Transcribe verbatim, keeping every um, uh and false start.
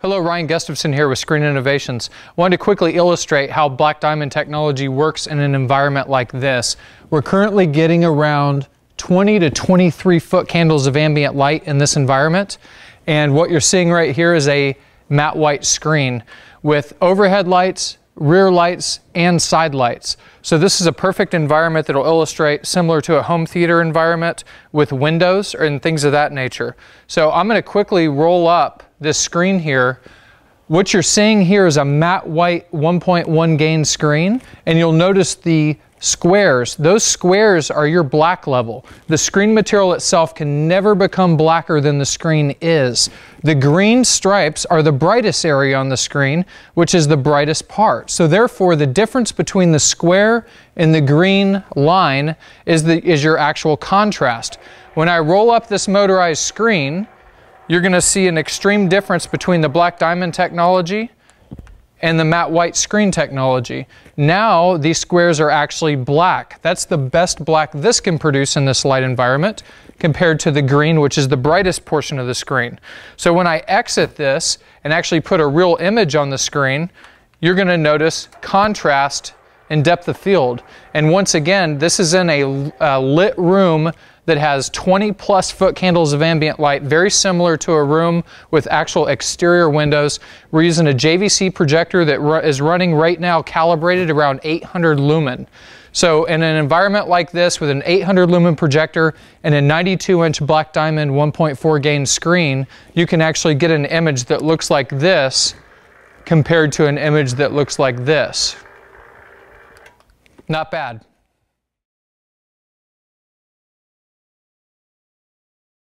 Hello, Ryan Gustafson here with Screen Innovations. I wanted to quickly illustrate how Black Diamond technology works in an environment like this. We're currently getting around twenty to twenty-three foot candles of ambient light in this environment. And what you're seeing right here is a matte white screen with overhead lights, rear lights, and side lights. So this is a perfect environment that will illustrate similar to a home theater environment with windows and things of that nature. So I'm going to quickly roll up this screen here. What you're seeing here is a matte white one point one gain screen, and you'll notice the squares. Those squares are your black level. The screen material itself can never become blacker than the screen is. The green stripes are the brightest area on the screen, which is the brightest part. So therefore, the difference between the square and the green line is, the, is your actual contrast. When I roll up this motorized screen, you're going to see an extreme difference between the Black Diamond technology and the matte white screen technology. Now these squares are actually black. That's the best black this can produce in this light environment compared to the green, which is the brightest portion of the screen. So when I exit this and actually put a real image on the screen, you're going to notice contrast and depth of field. And once again, this is in a, a lit room that has twenty plus foot candles of ambient light, very similar to a room with actual exterior windows. We're using a J V C projector that ru is running right now, calibrated around eight hundred lumen. So in an environment like this with an eight hundred lumen projector and a ninety-two inch Black Diamond one point four gain screen, you can actually get an image that looks like this compared to an image that looks like this. Not bad.